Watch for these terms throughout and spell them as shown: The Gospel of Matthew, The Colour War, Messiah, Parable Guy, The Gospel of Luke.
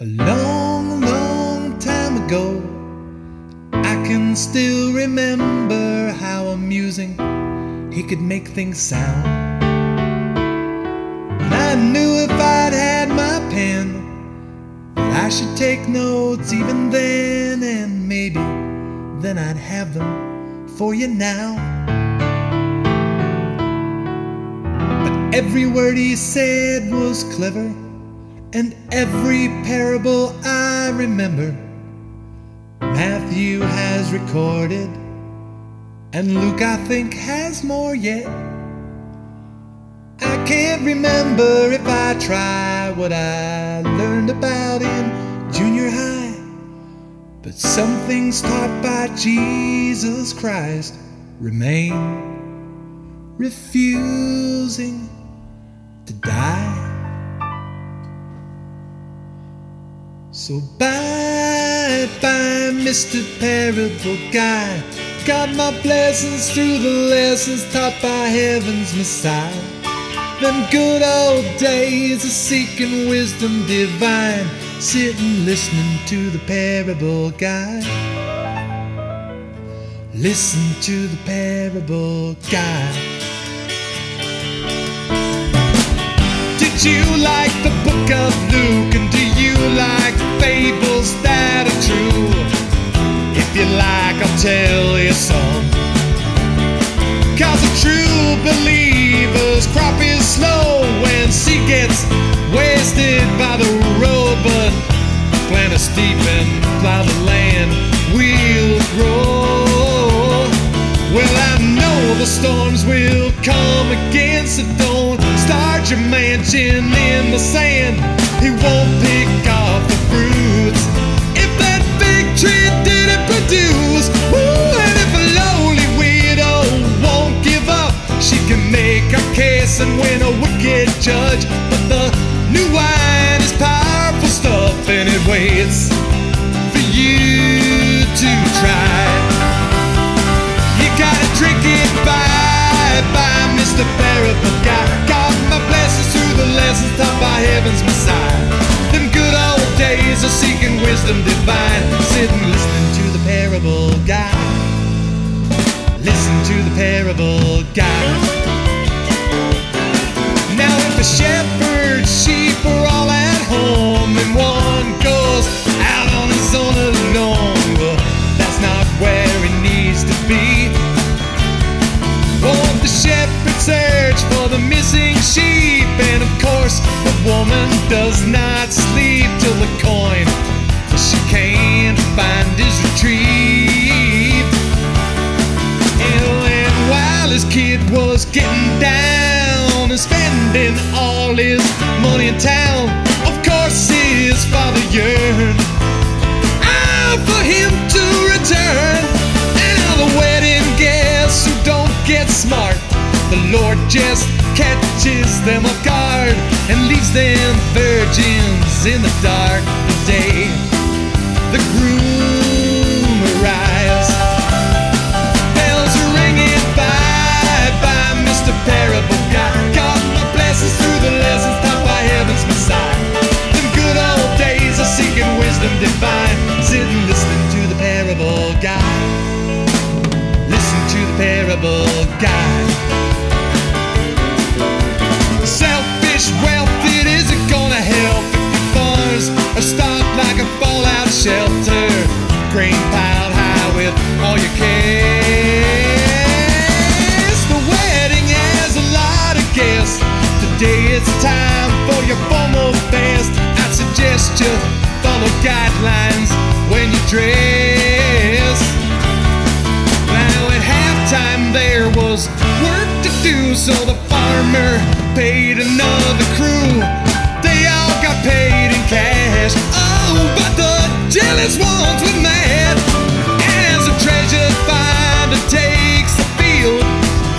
A long, long time ago, I can still remember how amusing he could make things sound. And I knew if I'd had my pen, that I should take notes even then, and maybe then I'd have them for you now. But every word he said was clever, and every parable I remember Matthew has recorded, and Luke, I think, has more yet. I can't remember if I try what I learned about in junior high, but some things taught by Jesus Christ remain, refusing to die. So bye-bye, Mr. Parable Guy. Got my blessings through the lessons taught by heaven's Messiah. Them good old days of seeking wisdom divine, sitting listening to the Parable Guy. Listen to the Parable Guy. Did you like the book of Luke, and do you like fables that are true? If you like, I'll tell you some, 'cause a true believer's crop is slow when seed gets wasted by the road. But plant a steep and plow the land, we'll grow. Well, I know the storms will come again, so don't start your mansion in the sand. He won't pick off the fruits if that big tree didn't produce. Ooh, and if a lonely widow won't give up, she can make her case and win a wicked judge. But the new wine is powerful stuff, and it waits for you to try. You gotta drink it by Mr. Parable Guy. Got my blessings through the lessons taught by heaven's Messiah. Are seeking wisdom divine, sitting listening to the Parable Guy. Listen to the Parable Guy. Now if the shepherd's sheep are all at home and one goes out on his own alone, well, that's not where he needs to be. Won't the shepherd search for the missing sheep? And of course the woman does not sleep till the coin that she can't find is retrieved. And while his kid was getting down and spending all his money in town, of course his father yearned for him to return. And now the wedding guests who don't get smart, the Lord just catches them off guard and leaves them virgins in the dark. The day the groom arrives, bells are ringing, bye-bye, Mr. Parable Guy. Got my blessings through the lessons taught by heaven's Messiah. Them good old days of seeking wisdom divine, sitting listening to the Parable Guy. Listen to the Parable Guy. Wealth, it isn't gonna help if your farms are stocked like a fallout shelter, grain piled high with all your cares. The wedding has a lot of guests. Today it's time for your formal fast. I suggest you follow guidelines when you dress. Now at halftime there was work to do, so the farmer paid another crew. They all got paid in cash. Oh, but the jealous ones were mad. As a treasure finder takes the field,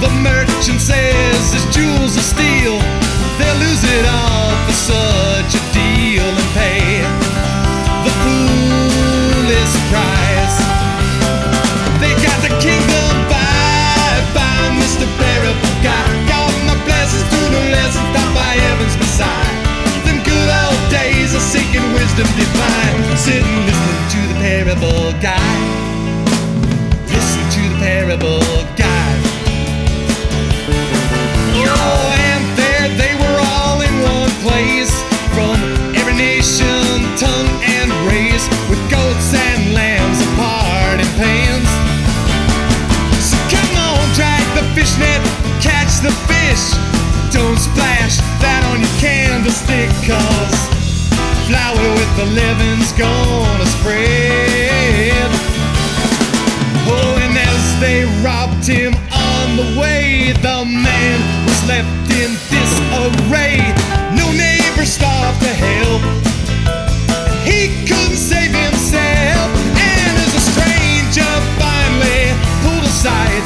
the merchant says his jewels are steel. They'll lose it all for such a deal and pay the foolish price. the leaven's gonna spread. Oh, and as they robbed him on the way, the man was left in disarray. No neighbor stopped to help, he couldn't save himself. And as a stranger finally pulled aside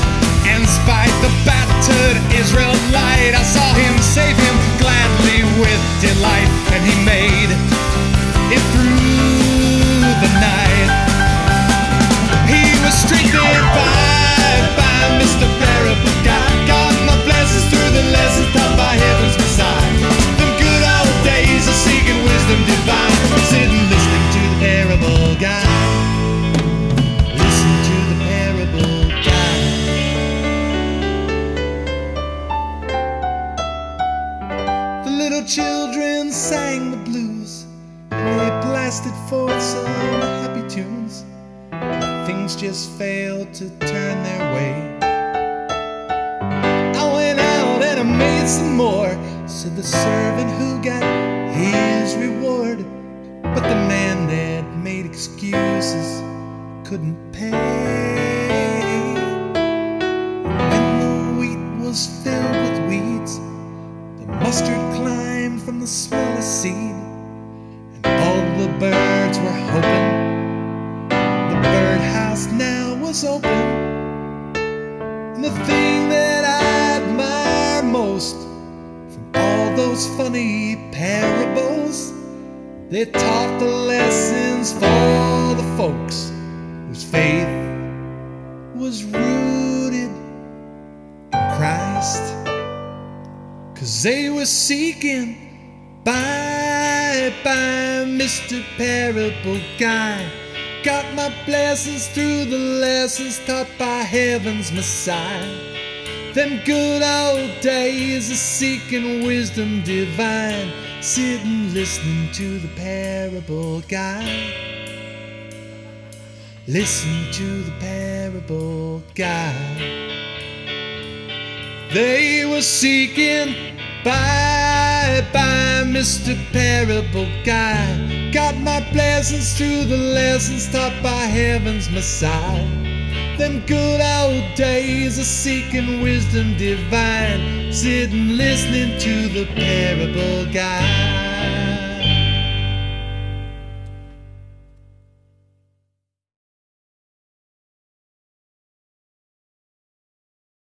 and spied the battered Israelite, I saw him save him gladly with delight, and he made it through the night. He was strengthened by Mr. Parable Guy. Got my blessings through the lessons taught by heaven's Messiah. Them good old days of seeking wisdom divine. Sitting listening to the Parable Guy. Listen to the Parable Guy. The little children sang the blues, and they blasted forth some happy tunes, but things just failed to turn their way. I went out and I made some more, said the servant who got his reward, but the man that made excuses couldn't pay. When the wheat was filled with weeds, the mustard climbed from the smallest seed. The birds were hoping, the birdhouse now was open, and the thing that I admire most from all those funny parables, they taught the lessons for the folks whose faith was rooted in Christ, 'cause they were seeking by Mr. Parable Guy. Got my blessings through the lessons taught by heaven's Messiah. Them good old days of seeking wisdom divine. Sitting listening to the Parable Guy. Listen to the Parable Guy. They were seeking by Mr. Parable Guy. Got my blessings through the lessons taught by heaven's Messiah. Them good old days of seeking wisdom divine. Sitting listening to the Parable Guy.